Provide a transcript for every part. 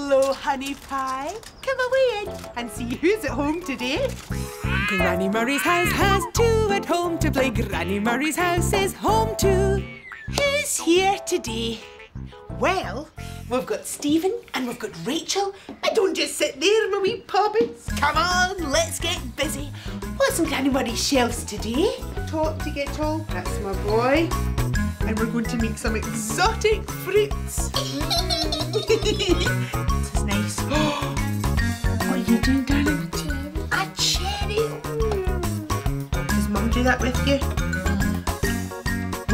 Hello, honey pie. Come away in and see who's at home today. Granny Murray's house has two at home to play. Granny Murray's house is home too. Who's here today? Well, we've got Stephen and we've got Rachel. And don't just sit there, my wee puppies. Come on, let's get busy. What's on Granny Murray's shelves today? Top to get tall, that's my boy. And we're going to make some exotic fruits. This is nice. What are you doing, Granny? A cherry. Does Mum do that with you?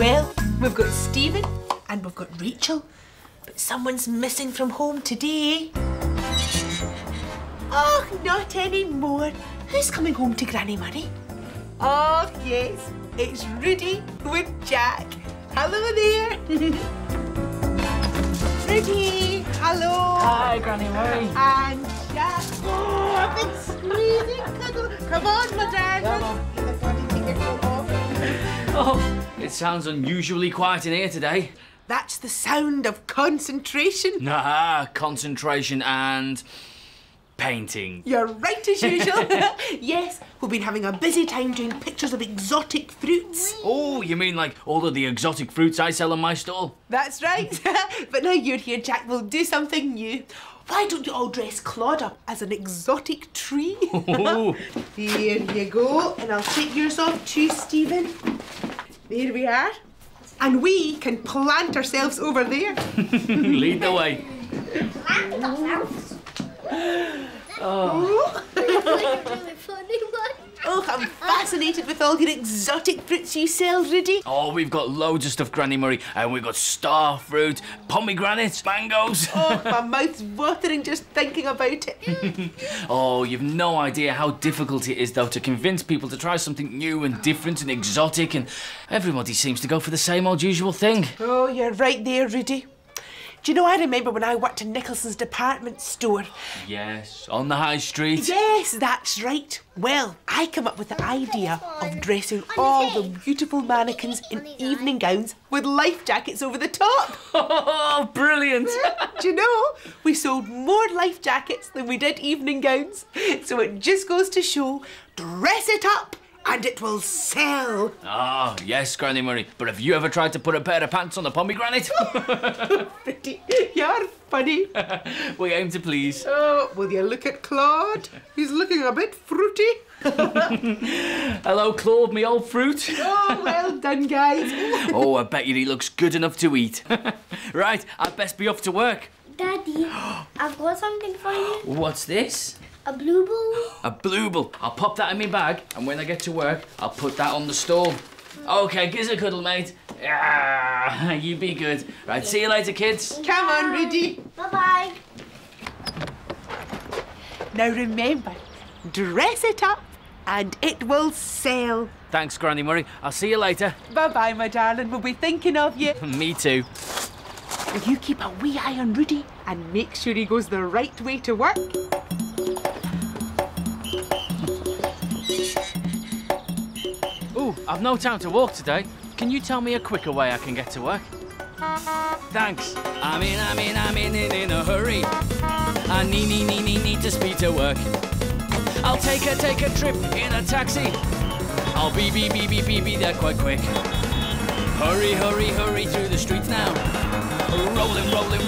Well, we've got Stephen and we've got Rachel, but someone's missing from home today. Oh, not anymore. Who's coming home to Granny Murray? Oh, yes, it's Rudi with Jack. Hello there. Rudi, hello. Hi, Granny Murray. And Jack. Oh, I've been squeezing. Come on, my darling. Oh, it sounds unusually quiet in here today. That's the sound of concentration. Nah, concentration and painting. You're right as usual. Yes, we've been having a busy time doing pictures of exotic fruits. Oh, you mean like all of the exotic fruits I sell on my stall? That's right. But now you're here, Jack, we'll do something new. Why don't you all dress Claude up as an exotic tree? Oh. There you go. And I'll take yours off too, Stephen. There we are. And we can plant ourselves over there. Lead the way. Plant ourselves? Oh. Oh, I'm fascinated with all your exotic fruits you sell, Rudi. Oh, we've got loads of stuff, Granny Murray. And we've got star fruit, pomegranates, mangoes. Oh, my mouth's watering just thinking about it. Oh, you've no idea how difficult it is, though, to convince people to try something new and different and exotic, and everybody seems to go for the same old usual thing. Oh, you're right there, Rudi. Do you know, I remember when I worked in Nicholson's department store. Yes, on the high street. Yes, that's right. Well, I came up with the idea of dressing all the beautiful mannequins in evening gowns with life jackets over the top. Oh, brilliant. Do you know, we sold more life jackets than we did evening gowns. So it just goes to show, dress it up and it will sell. Ah, oh, yes, Granny Murray. But have you ever tried to put a pair of pants on a pomegranate? Pretty. You're funny. We aim to please. Oh, will you look at Claude? He's looking a bit fruity. Hello, Claude, me old fruit. Oh, well done, guys. Oh, I bet you he looks good enough to eat. Right, I'd best be off to work. Daddy, I've got something for you. What's this? A blue ball? A blue ball. I'll pop that in my bag, and when I get to work, I'll put that on the stall. OK, give us a cuddle, mate. Ah, you be good. Right, see you later, kids. Bye. Come on, Rudi. Bye-bye. Now remember, dress it up and it will sail. Thanks, Granny Murray. I'll see you later. Bye-bye, my darling. We'll be thinking of you. Me too. You keep a wee eye on Rudi and make sure he goes the right way to work. I've no time to walk today. Can you tell me a quicker way I can get to work? Thanks. I'm in a hurry. I need to speed to work. I'll take a trip in a taxi. I'll be there quite quick. Hurry through the streets now.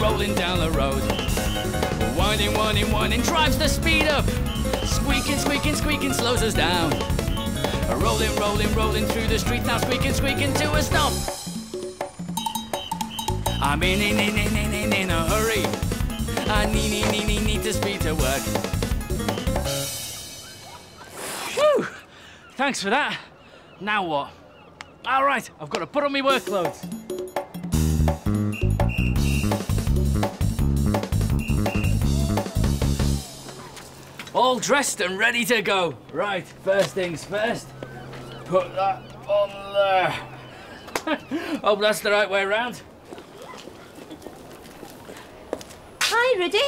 Rolling down the road. Winding, drives the speed up. Squeaking, slows us down. Rolling through the street now, squeaking to a stop. I'm in a hurry. I need to speed to work. Phew! Thanks for that. Now what? All right, I've got to put on my work clothes. All dressed and ready to go. Right, first things first. Put that on there. Hope that's the right way round. Hi, Rudi.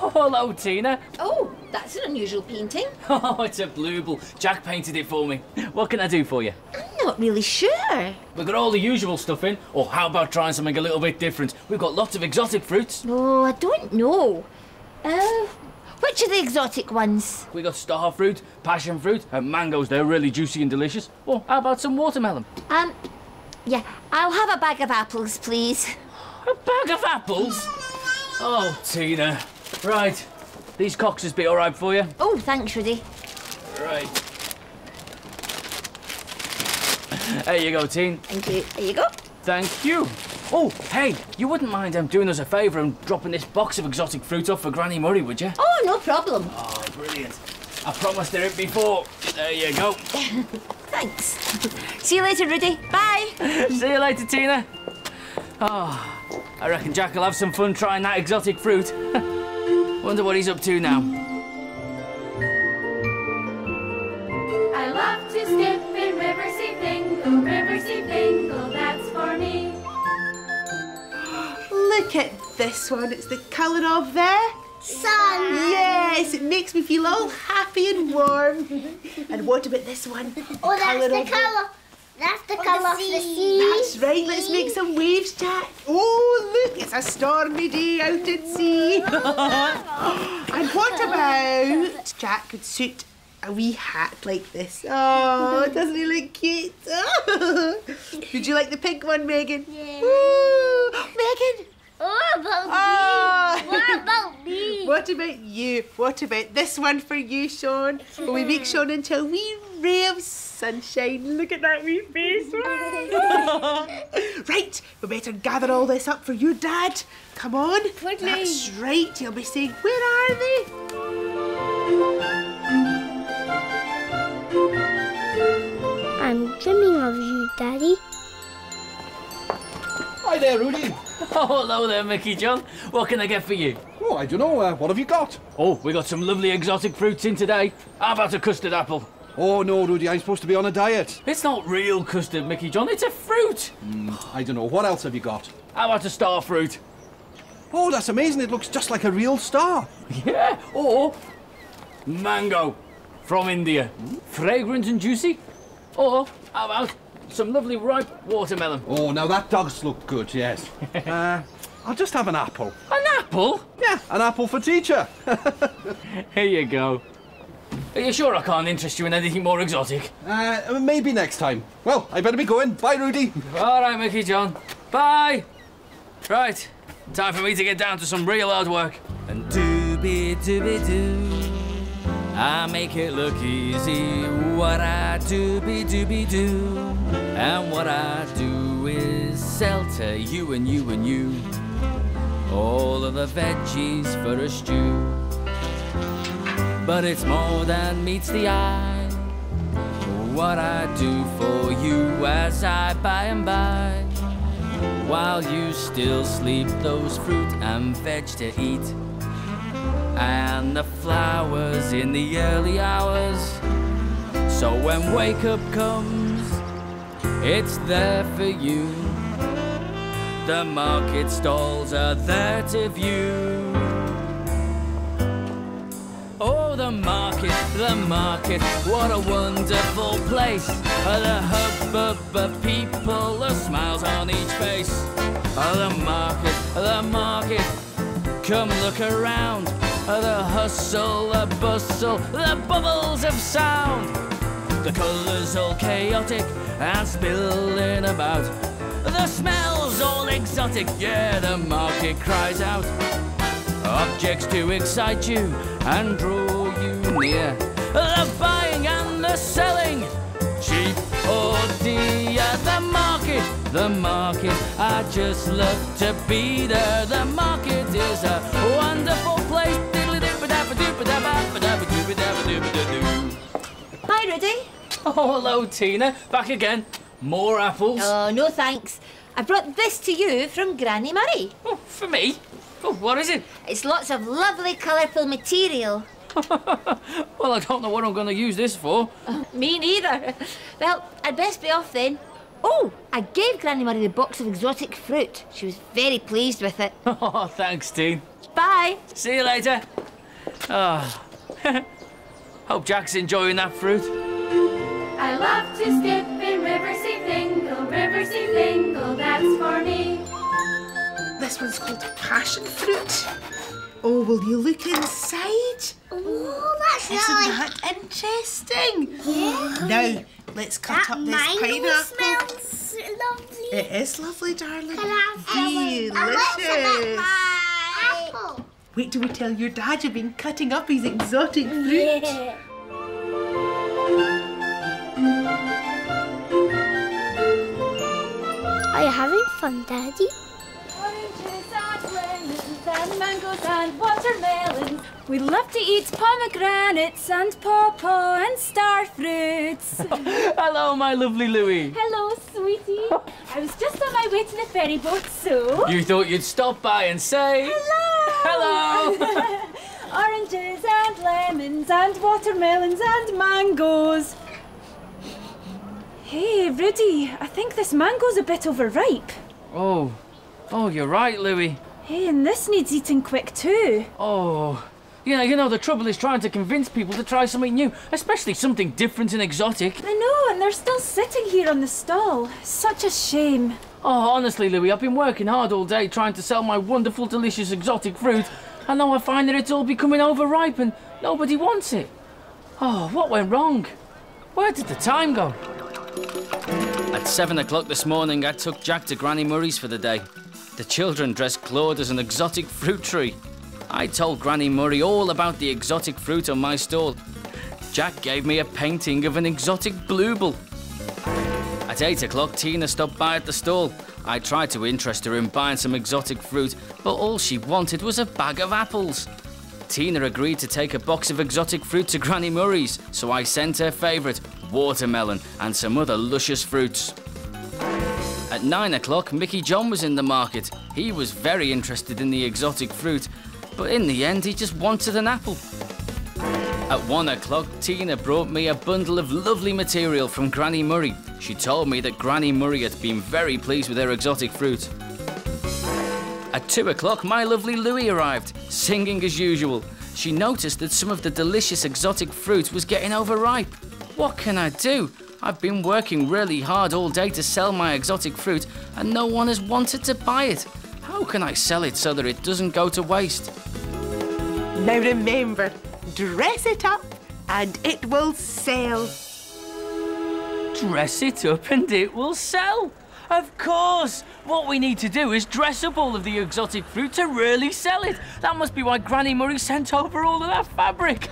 Oh, hello, Tina. Oh, that's an unusual painting. Oh, it's a blue ball. Jack painted it for me. What can I do for you? I'm not really sure. We've got all the usual stuff in. Or how about trying something a little bit different? We've got lots of exotic fruits. Oh, I don't know. Oh. Which are the exotic ones? We got star fruit, passion fruit, and mangoes. They're really juicy and delicious. Well, how about some watermelon? Yeah, I'll have a bag of apples, please. A bag of apples? Oh, Tina. Right. These Coxes be all right for you? Oh, thanks, Rudi. Right. There you go, Teen. Thank you. There you go. Thank you. Oh, hey, you wouldn't mind doing us a favour and dropping this box of exotic fruit off for Granny Murray, would you? Oh, no problem. Oh, brilliant. I promised her it before. There you go. Thanks. See you later, Rudi. Bye. See you later, Tina. Oh, I reckon Jack will have some fun trying that exotic fruit. Wonder what he's up to now. I love to skip in Riverseafingal, Riverseafingal, that's for me. Look at this one, it's the colour of the sun. Yes, it makes me feel all happy and warm. And what about this one? Oh, that's the colour of the sea. That's right, let's make some waves, Jack. Oh, look, it's a stormy day out at sea. And what about... Jack could suit a wee hat like this. Oh, doesn't he look cute? Would you like the pink one, Megan? Yeah. Ooh. Megan! What about me? What about you? What about this one for you, Sean? Will we make Sean into a wee ray of sunshine? Look at that wee face. Right, we better gather all this up for you, Dad. Come on. That's right, he'll be saying, where are they? I'm dreaming of you, Daddy. Hi there, Rudi. Oh, hello there, Mickey John. What can I get for you? Oh, I don't know. What have you got? Oh, we got some lovely exotic fruits in today. How about a custard apple? Oh, no, Rudi. I'm supposed to be on a diet. It's not real custard, Mickey John. It's a fruit. I don't know. What else have you got? How about a star fruit? Oh, that's amazing. It looks just like a real star. Yeah, or mango. From India. Fragrant and juicy. Or, how about some lovely ripe watermelon? Oh, now that does look good, yes. I'll just have an apple. An apple? Yeah, an apple for teacher. Here you go. Are you sure I can't interest you in anything more exotic? Maybe next time. Well, I better be going. Bye, Rudi. All right, Mickey John. Bye. Right, time for me to get down to some real hard work. And doobie-doobie-doo. I make it look easy, what I doobie-doobie-doo. And what I do is sell to you and you and you all of the veggies for a stew. But it's more than meets the eye, what I do for you as I by and by, while you still sleep, those fruit and veg to eat. And the flowers in the early hours. So when wake up comes, it's there for you. The market stalls are there to view. Oh, the market, what a wonderful place. The hubbub of people, the smiles on each face. The market, come look around. The hustle, the bustle, the bubbles of sound. The colours all chaotic and spilling about. The smells all exotic, yeah, the market cries out. Objects to excite you and draw you near. The buying and the selling, cheap or dear. The market, I just love to be there. The market is a wonderful place. Hi, Rudi. Oh, hello, Tina. Back again. More apples. Oh, no thanks. I brought this to you from Granny Murray. Oh, for me? Oh, what is it? It's lots of lovely, colourful material. Well, I don't know what I'm going to use this for. Me neither. Well, I'd best be off then. Oh, I gave Granny Murray the box of exotic fruit. She was very pleased with it. Oh, thanks, Teen. Bye. See you later. Oh. Hope Jack's enjoying that fruit. I love to skip in Riverseafingal, Riverseafingal, that's for me. This one's called passion fruit. Oh, will you look inside? Oh, that's Isn't that interesting? Yeah. Now, let's cut up this pineapple. That smells lovely. It is lovely, darling. Can I have delicious. Apple. Wait till we tell your dad you've been cutting up his exotic fruit. Yeah. Are you having fun, Daddy? Oranges and lemons and mangoes and watermelons. We love to eat pomegranates and pawpaw and star fruits. Hello, my lovely Louie. Hello, sweetie. I was just on my way to the ferry boat, so... You thought you'd stop by and say... Hello! Hello! Oranges and lemons and watermelons and mangoes. Hey, Rudi, I think this mango's a bit overripe. Oh. Oh, you're right, Louie. Hey, and this needs eating quick too. Oh. Yeah, you know, the trouble is trying to convince people to try something new, especially something different and exotic. I know, and they're still sitting here on the stall. Such a shame. Oh, honestly, Louie, I've been working hard all day trying to sell my wonderful, delicious, exotic fruit, and now I find that it's all becoming overripe and nobody wants it. Oh, what went wrong? Where did the time go? At 7 o'clock this morning, I took Jack to Granny Murray's for the day. The children dressed Claude as an exotic fruit tree. I told Granny Murray all about the exotic fruit on my stall. Jack gave me a painting of an exotic bluebell. At 8 o'clock, Tina stopped by at the stall. I tried to interest her in buying some exotic fruit, but all she wanted was a bag of apples. Tina agreed to take a box of exotic fruit to Granny Murray's, so I sent her favourite, watermelon, and some other luscious fruits. At 9 o'clock, Mickey John was in the market. He was very interested in the exotic fruit, but in the end, he just wanted an apple. At 1 o'clock, Tina brought me a bundle of lovely material from Granny Murray. She told me that Granny Murray had been very pleased with her exotic fruit. At 2 o'clock, my lovely Louie arrived, singing as usual. She noticed that some of the delicious exotic fruit was getting overripe. What can I do? I've been working really hard all day to sell my exotic fruit and no one has wanted to buy it. How can I sell it so that it doesn't go to waste? Now remember, dress it up and it will sell. Dress it up and it will sell. Of course! What we need to do is dress up all of the exotic fruit to really sell it. That must be why Granny Murray sent over all of that fabric.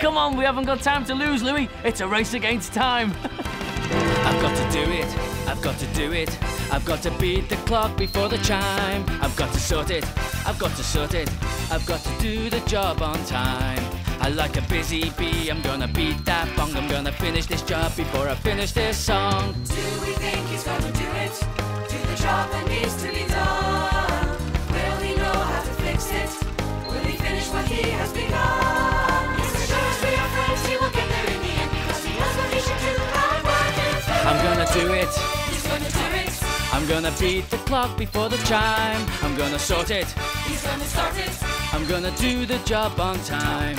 Come on, we haven't got time to lose, Louie. It's a race against time. I've got to do it. I've got to do it. I've got to beat the clock before the chime. I've got to sort it. I've got to sort it. I've got to do the job on time. I like a busy bee, I'm gonna beat that bong. I'm gonna finish this job before I finish this song. Do we think he's gonna do it? Do the job that needs to be done. Will he know how to fix it? Will he finish what he has begun? Yes, for sure as we are friends, he will get there in the end, because he knows what he should do and work it through. I'm gonna do it. He's gonna do it. I'm gonna beat the clock before the chime. I'm gonna sort it. He's gonna sort it. I'm gonna do the job on time.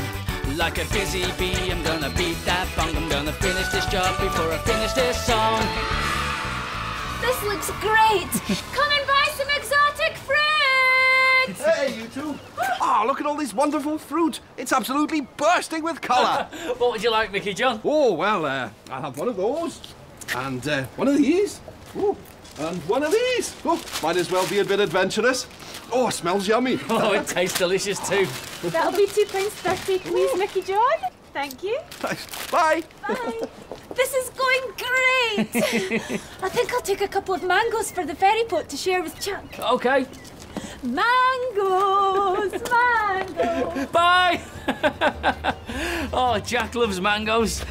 Like a busy bee, I'm gonna beat that bong. I'm gonna finish this job before I finish this song. This looks great! Come and buy some exotic fruit! Hey, you two! Oh, look at all this wonderful fruit! It's absolutely bursting with colour! What would you like, Mickey John? Oh, well, I'll have one of those. And one of these. Ooh. And one of these. Oh, might as well be a bit adventurous. Oh, it smells yummy. Oh, it tastes delicious too. That'll be £2.30, please, Mickey John. Thank you. Thanks. Bye. Bye. This is going great. I think I'll take a couple of mangoes for the ferry boat to share with Chuck. OK. Mangoes, mangoes. Bye. Oh, Jack loves mangoes.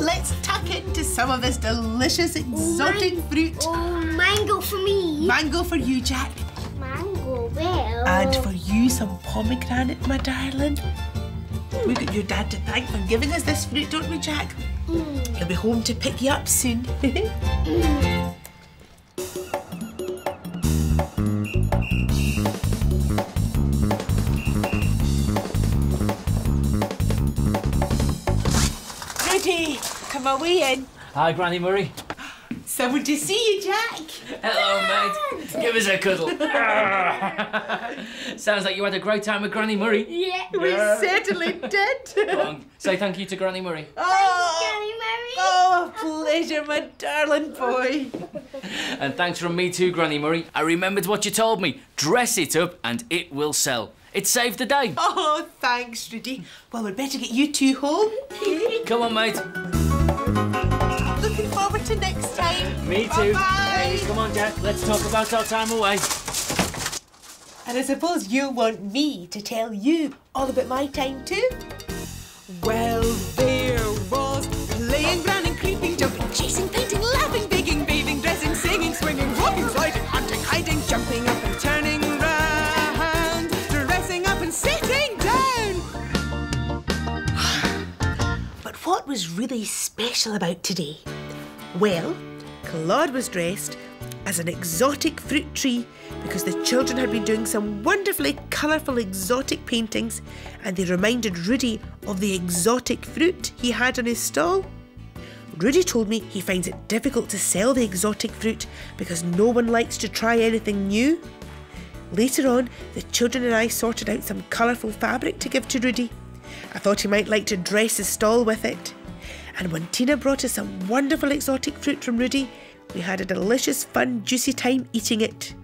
Let's tuck into some of this delicious exotic fruit. Oh, mango for me. Mango for you, Jack. Mango, well... And for you, some pomegranate, my darling. Mm. We've got your dad to thank for giving us this fruit, don't we, Jack? Mm. He'll be home to pick you up soon. Mm. Come away in. Hi, Granny Murray. Someone to see you, Jack. Hello, mate. Give us a cuddle. Sounds like you had a great time with Granny Murray. Yeah, we certainly did. Say thank you to Granny Murray. Oh, Granny Murray. Oh, pleasure, my darling boy. And thanks from me too, Granny Murray. I remembered what you told me. Dress it up and it will sell. It saved the day. Oh, thanks, Rudi. Well, we'd better get you two home. Come on, mate. Looking forward to next time. Me too. Bye. Hey, come on, Jack. Let's talk about our time away. And I suppose you want me to tell you all about my time too? Well, there was playing, running, creeping, jumping, chasing, painting, laughing, baking, bathing, dressing, singing, swinging, walking, sliding, hunting, hiding, jumping up and turning round, dressing up and sitting down. But what was really special about today? Well, Claude was dressed as an exotic fruit tree because the children had been doing some wonderfully colourful exotic paintings and they reminded Rudi of the exotic fruit he had in his stall. Rudi told me he finds it difficult to sell the exotic fruit because no one likes to try anything new. Later on, the children and I sorted out some colourful fabric to give to Rudi. I thought he might like to dress his stall with it. And when Tina brought us some wonderful exotic fruit from Rudi, we had a delicious, fun, juicy time eating it.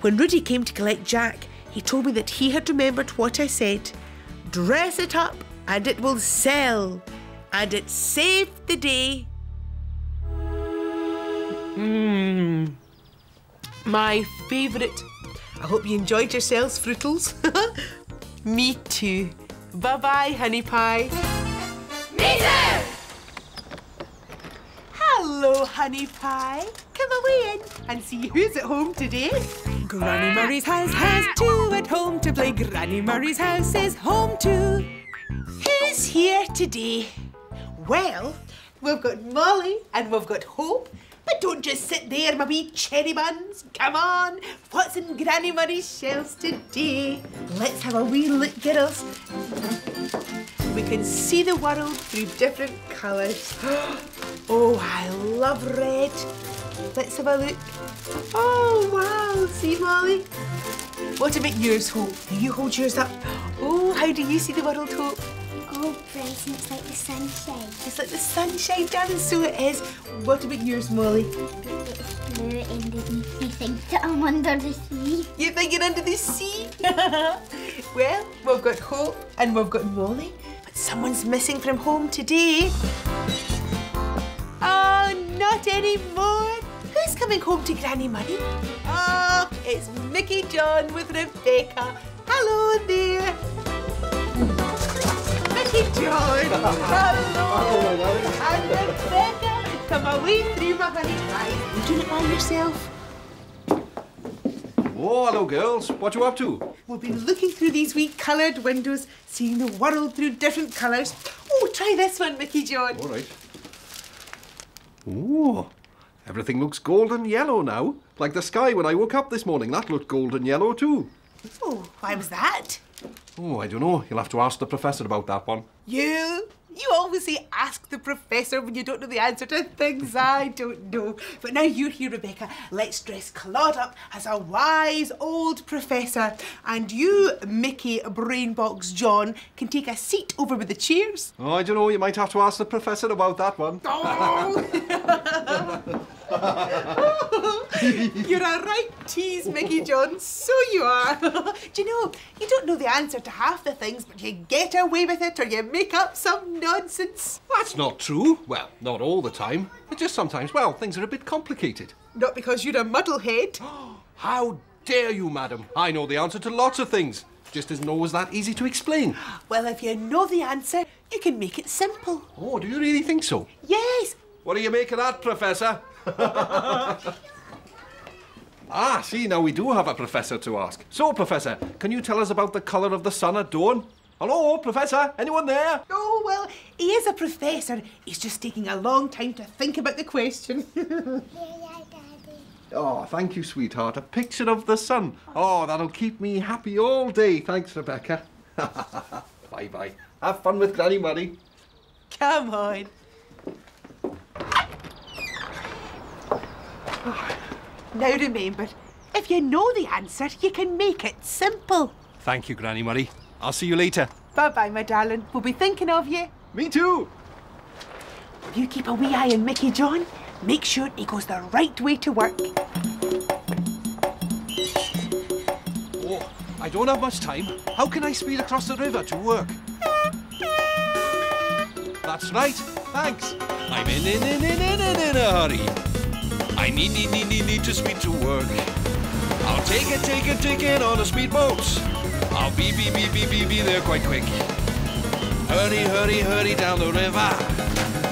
When Rudi came to collect Jack, he told me that he had remembered what I said. Dress it up and it will sell. And it saved the day. My favourite. I hope you enjoyed yourselves, Fruitles. Me too. Bye-bye, honey pie. Me too! Hello, honey pie. Come away in and see who's at home today. Granny Murray's house has two at home to play. Granny Murray's house is home too. Who's here today? Well, we've got Molly and we've got Hope. But don't just sit there, my wee cherry buns. Come on, what's in Granny Murray's shelves today? Let's have a wee look, girls. We can see the world through different colours. Oh, I love red. Let's have a look. Oh, wow. See, Molly? What about yours, Hope? Can you hold yours up? Oh, how do you see the world, Hope? Oh, bright, and it's like the sunshine. It's like the sunshine, darling, so it is. What about yours, Molly? It's blue and you think that I'm under the sea. You think you're under the sea? Well, we've got Hope and we've got Molly, but someone's missing from home today. Oh, not anymore. Who's coming home to Granny Murray? Oh, it's Mickey John with Rebecca. Hello there. Mickey John. Hello. And Rebecca. Come away through my honey pie. You doing it by yourself? Oh, hello, girls. What you up to? We've been looking through these wee coloured windows, seeing the world through different colours. Oh, try this one, Mickey John. All right. Ooh, everything looks golden yellow now. Like the sky when I woke up this morning, that looked golden yellow too. Oh, why was that? Oh, I don't know. You'll have to ask the professor about that one. You always say ask the professor when you don't know the answer to things I don't know. But now you're here, Rebecca. Let's dress Claude up as a wise old professor. And you, Mickey Brainbox John, can take a seat over with the chairs. Oh, I don't know. You might have to ask the professor about that one. Oh. You're a right tease, Mickey John, so you are. Do you know, you don't know the answer to half the things, but you get away with it or you make up some nonsense. That's not true. Well, not all the time. But just sometimes, well, things are a bit complicated. Not because you're a muddlehead. How dare you, madam? I know the answer to lots of things. Just isn't always that easy to explain. Well, if you know the answer, you can make it simple. Oh, do you really think so? Yes. What do you make of that, Professor? Ah, see, now we do have a professor to ask. So, Professor, can you tell us about the colour of the sun at dawn? Hello, Professor, anyone there? Oh, well, he is a professor. He's just taking a long time to think about the question. Here you are, Daddy. Oh, thank you, sweetheart. A picture of the sun. Oh, that'll keep me happy all day. Thanks, Rebecca. Bye-bye. Have fun with Granny Murray. Come on. Now remember, if you know the answer, you can make it simple. Thank you, Granny Murray. I'll see you later. Bye-bye, my darling. We'll be thinking of you. Me too. You keep a wee eye on Mickey John. Make sure he goes the right way to work. Oh, I don't have much time. How can I speed across the river to work? That's right. Thanks. I'm in a hurry. I need to speed to work. I'll take it on a speedboat. I'll be there quite quick. Hurry down the river.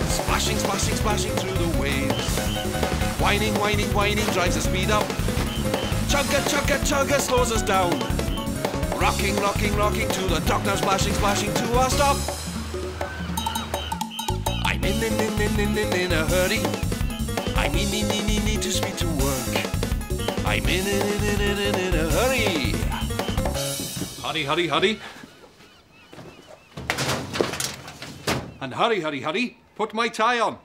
Splashing through the waves. Whining drives the speed up. Chugga slows us down. Rocking to the dock now. Splashing to a stop. I'm in a hurry. I need to speed to work. I'm in a hurry. Hurry. And hurry. Put my tie on.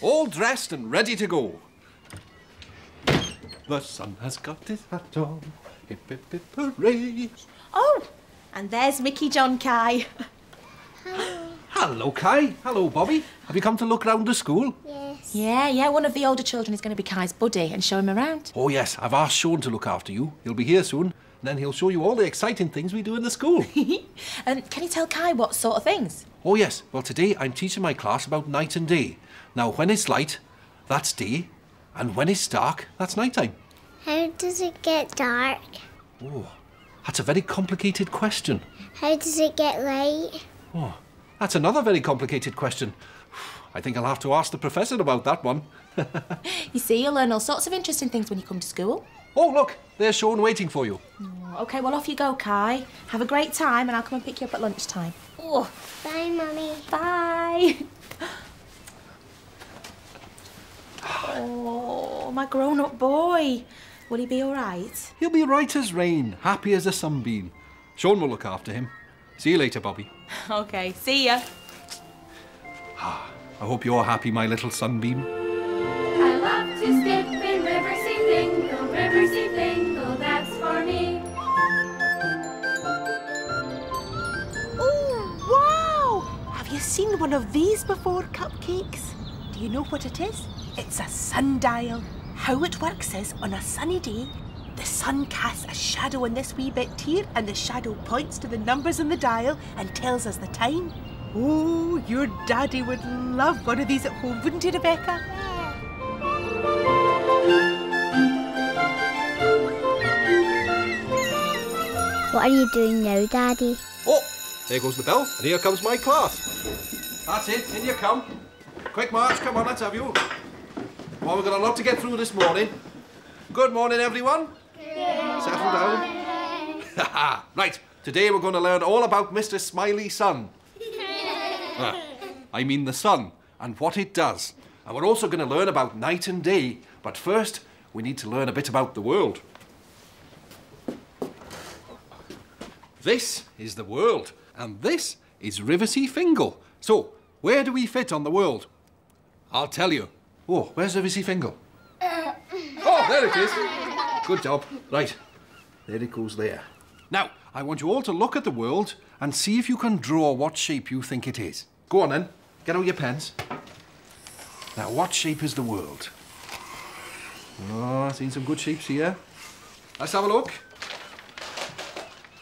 All dressed and ready to go. The sun has got his hat on. Hip, hip, hip, hooray. Oh, and there's Mickey John Kai. Hello. Hello, Kai. Hello, Bobby. Have you come to look round the school? Yes. Yeah. One of the older children is going to be Kai's buddy and show him around. Oh, yes. I've asked Sean to look after you. He'll be here soon. And then he'll show you all the exciting things we do in the school. Can you tell Kai what sort of things? Oh, yes. Well, today I'm teaching my class about night and day. Now, when it's light, that's day. And when it's dark, that's night time. How does it get dark? Oh, that's a very complicated question. How does it get light? Oh, that's another very complicated question. I think I'll have to ask the professor about that one. You see, you'll learn all sorts of interesting things when you come to school. Oh, look, there's Sean waiting for you. Oh, OK, well, off you go, Kai. Have a great time and I'll come and pick you up at lunchtime. Oh. Bye, Mummy. Bye. Oh, my grown-up boy. Will he be all right? He'll be right as rain, happy as a sunbeam. Sean will look after him. See you later, Bobby. OK, see ya. Ah, I hope you're happy, my little sunbeam. I love to skip in Riverseafingal, that's for me. Oh, wow! Have you seen one of these before, Cupcakes? Do you know what it is? It's a sundial. How it works is, on a sunny day, the sun casts a shadow on this wee bit here, and the shadow points to the numbers on the dial and tells us the time. Oh, your daddy would love one of these at home, wouldn't he, Rebecca? What are you doing now, Daddy? Oh, there goes the bell, and here comes my class. That's it, in you come. Quick march, come on, let's have you. Well, we've got a lot to get through this morning. Good morning, everyone. Good morning. Settle down. Right, today we're going to learn all about Mr. Smiley Sun. I mean the sun and what it does. And we're also going to learn about night and day. But first, we need to learn a bit about the world. This is the world, and this is Riverseafingal. So, where do we fit on the world? I'll tell you. Oh, where's the Riverseafingal? Oh, there it is. Good job. Right, there it goes there. Now, I want you all to look at the world and see if you can draw what shape you think it is. Go on then, get out your pens. Now, what shape is the world? Oh, I've seen some good shapes here. Let's have a look.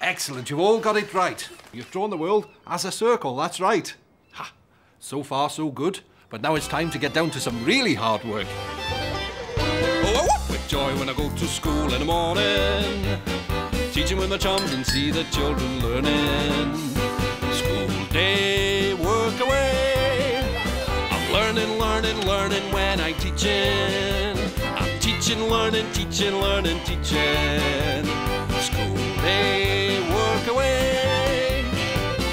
Excellent, you've all got it right. You've drawn the world as a circle, that's right. Ha, so far so good. But now it's time to get down to some really hard work. Oh, what with joy when I go to school in the morning, teaching with my chums and see the children learning. School day, work away. I'm learning when I'm teaching. I'm teaching. School day, work away.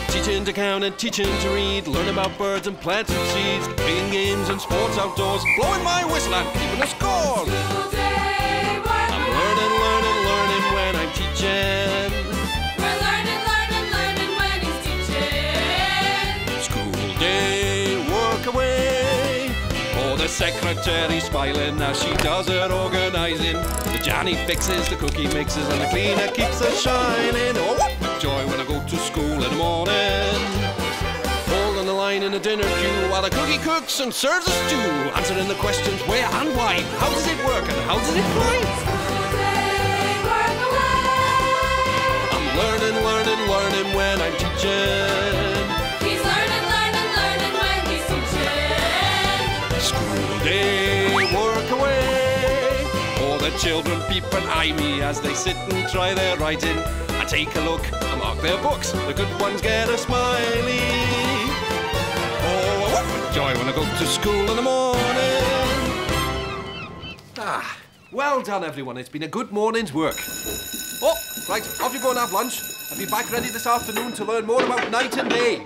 Teaching to count and teaching to read, learn about birds and plants and seeds, playing games and sports outdoors, blowing my whistle and keeping a score. I'm learning when I'm teaching. We're learning when he's teaching. the secretary's filing. Now she does her organising. The Janny fixes, the cookie mixes, and the cleaner keeps her shining. Oh, what joy when I go to school in the morning. Holding the line in the dinner queue while the cookie cooks and serves us stew. Answering the questions where and why. How does it work and how does it fly? Learning when I'm teaching. He's learning when he's teaching. School day, work away. All the children peep and eye me as they sit and try their writing. I take a look, I mark their books. The good ones get a smiley. Oh, what joy when I go to school in the morning. Ah, well done, everyone. It's been a good morning's work. Oh, right, off you go and have lunch. I'll be back ready this afternoon to learn more about night and day.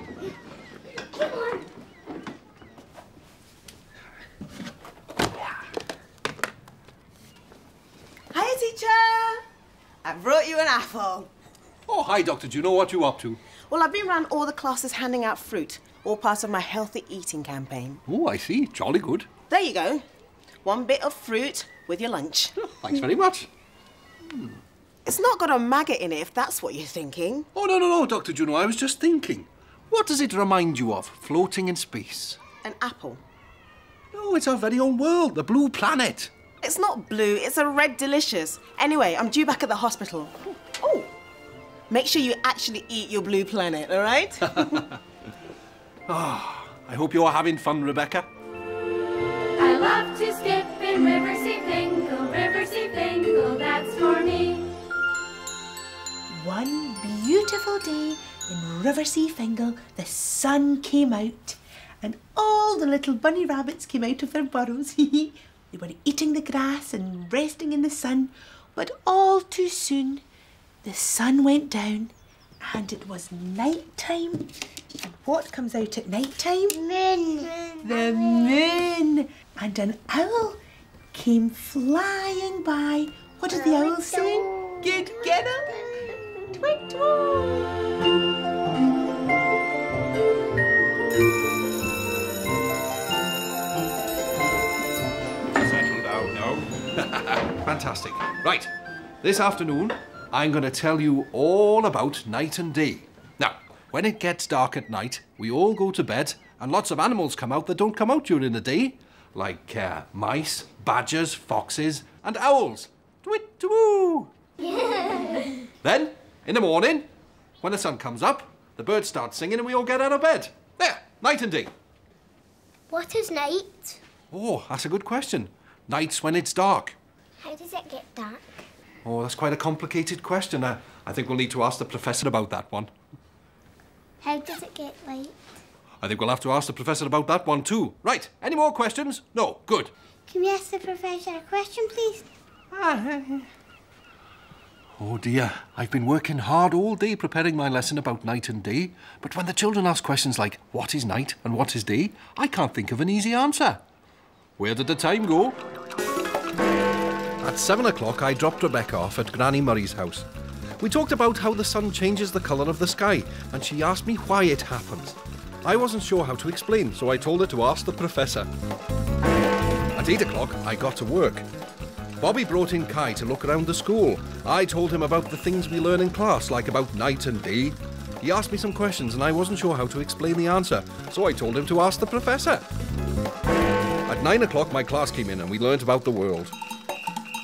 Hi, teacher. I brought you an apple. Oh, hi, Dr. Juno. What are you up to? Well, I've been around all the classes handing out fruit, all part of my healthy eating campaign. Oh, I see. Jolly good. There you go. One bit of fruit with your lunch. Oh, thanks very much. It's not got a maggot in it, if that's what you're thinking. Oh, no, Dr. Juno, I was just thinking. What does it remind you of, floating in space? An apple. No, it's our very own world, the blue planet. It's not blue, it's a red delicious. Anyway, I'm due back at the hospital. Oh, make sure you actually eat your blue planet, all right? Oh, I hope you're having fun, Rebecca. I love to skip in Riverseafingal, Riverseafingal, that's for me. One beautiful day in Riverseafingal, the sun came out and all the little bunny rabbits came out of their burrows. They were eating the grass and resting in the sun, but all too soon the sun went down and it was night time. And what comes out at night time? Moon. The moon. And an owl came flying by. What does the owl say? Good get-up. Twink, settle down now. Fantastic. Right. This afternoon, I'm going to tell you all about night and day. Now, when it gets dark at night, we all go to bed, and lots of animals come out that don't come out during the day, like mice, badgers, foxes, and owls. Twit-twoo! Then, in the morning, when the sun comes up, the birds start singing and we all get out of bed. There, night and day. What is night? Oh, that's a good question. Night's when it's dark. How does it get dark? Oh, that's quite a complicated question. I think we'll need to ask the professor about that one. How does it get light? I think we'll have to ask the professor about that one too. Right, any more questions? No, good. Can we ask the professor a question, please? Oh dear, I've been working hard all day preparing my lesson about night and day, but when the children ask questions like, what is night and what is day, I can't think of an easy answer. Where did the time go? At 7 o'clock, I dropped Rebecca off at Granny Murray's house. We talked about how the sun changes the colour of the sky, and she asked me why it happens. I wasn't sure how to explain, so I told her to ask the professor. At 8 o'clock, I got to work. Bobby brought in Kai to look around the school. I told him about the things we learn in class, like about night and day. He asked me some questions and I wasn't sure how to explain the answer, so I told him to ask the professor. At 9 o'clock, my class came in and we learnt about the world.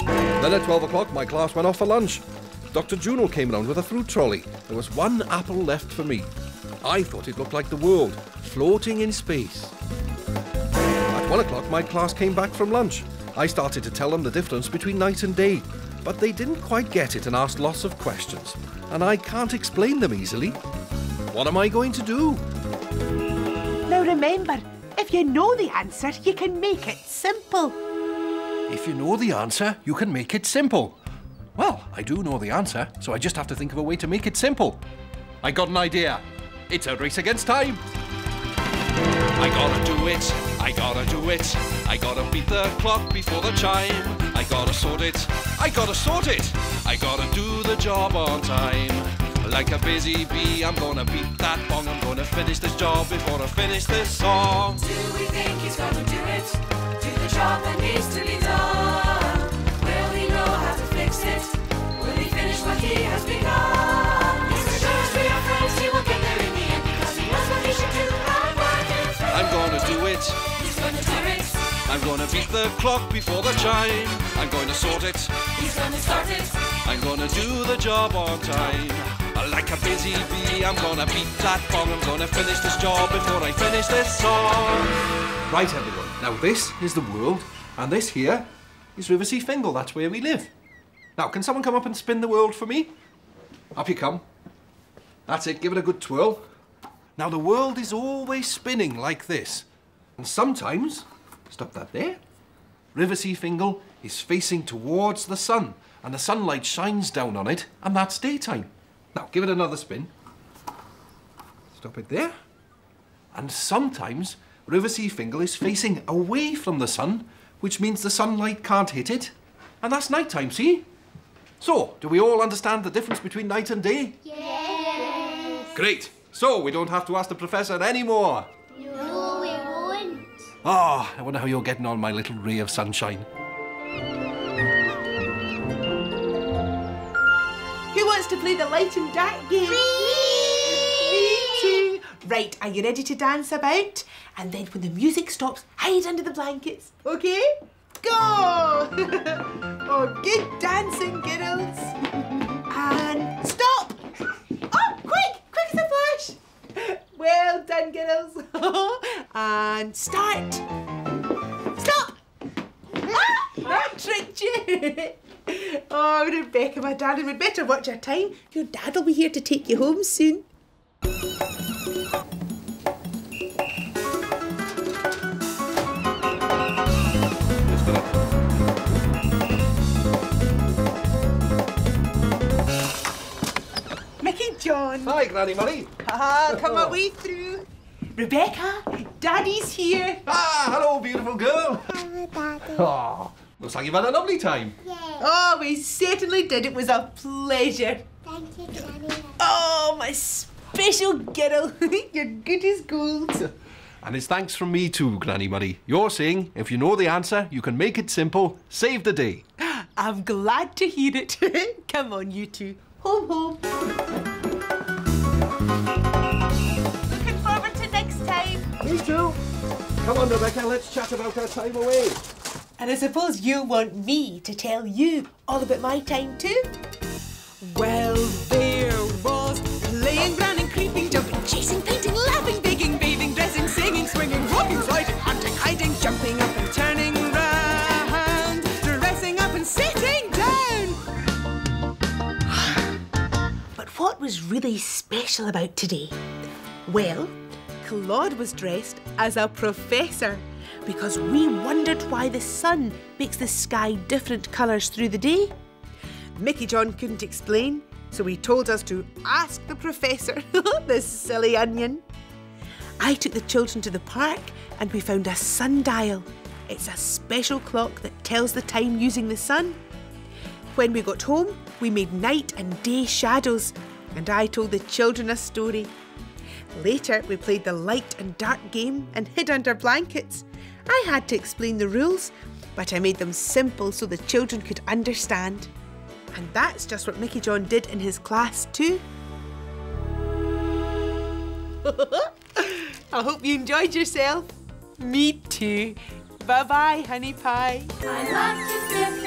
Then at 12 o'clock, my class went off for lunch. Dr. Juno came round with a fruit trolley. There was one apple left for me. I thought it looked like the world, floating in space. At 1 o'clock, my class came back from lunch. I started to tell them the difference between night and day, but they didn't quite get it and asked lots of questions, and I can't explain them easily. What am I going to do? Now remember, if you know the answer, you can make it simple. If you know the answer, you can make it simple. Well, I do know the answer, so I just have to think of a way to make it simple. I got an idea. It's a race against time. I gotta do it, I gotta do it. I gotta beat the clock before the chime. I gotta sort it, I gotta sort it. I gotta do the job on time. Like a busy bee, I'm gonna beat that bong. I'm gonna finish this job before I finish this song. Do we think he's gonna do it? it. He's gonna do it. I'm gonna beat the clock before the chime. I'm gonna sort it. He's gonna start it. I'm gonna do the job on time. Like a busy bee, I'm gonna beat that bomb. I'm gonna finish this job before I finish this song. Right, everyone. Now this is the world, and this here is Riverseafingal. That's where we live. Now, can someone come up and spin the world for me? Up you come. That's it, give it a good twirl. Now, the world is always spinning like this. And sometimes, stop that there, Riverseafingal is facing towards the sun, and the sunlight shines down on it, and that's daytime. Now, give it another spin. Stop it there. And sometimes, Riverseafingal is facing away from the sun, which means the sunlight can't hit it, and that's nighttime, see? So, do we all understand the difference between night and day? Yes! Great! So, we don't have to ask the professor anymore? No, we won't. Ah, I wonder how you're getting on, my little ray of sunshine. Who wants to play the light and dark game? Me! Me too! Right, are you ready to dance about? And then when the music stops, hide under the blankets, OK? Go! Oh, good dancing, girls. And stop! Oh, quick! Quick as a flash! Well done, girls. And start! Stop! Ah! I tricked you! Oh, Rebecca, my darling, we'd better watch our time. Your dad will be here to take you home soon. John. Hi, Granny Murray. Ah, come away through. Rebecca, Daddy's here. Ah, hello, beautiful girl. Hello, Daddy. Oh, looks like you've had a lovely time. Yeah. Oh, we certainly did. It was a pleasure. Thank you, Granny. Oh, my special girl. You're good as gold. And it's thanks from me too, Granny Murray. You're saying if you know the answer, you can make it simple, save the day. I'm glad to hear it. Come on, you two. Home, home. You too. Come on, Rebecca, let's chat about our time away. And I suppose you want me to tell you all about my time too? Well, there was playing, running, creeping, jumping, chasing, painting, laughing, baking, bathing, dressing, singing, swinging, walking, sliding, hunting, hiding, jumping up and turning round, dressing up and sitting down. But what was really special about today? Well, Claude was dressed as a professor because we wondered why the sun makes the sky different colours through the day. Mickey John couldn't explain, so he told us to ask the professor, this silly onion. I took the children to the park and we found a sundial. It's a special clock that tells the time using the sun. When we got home, we made night and day shadows and I told the children a story. Later, we played the light and dark game and hid under blankets. I had to explain the rules, but I made them simple so the children could understand. And that's just what Mickey John did in his class too. I hope you enjoyed yourself. Me too. Bye-bye, honey pie. I love you,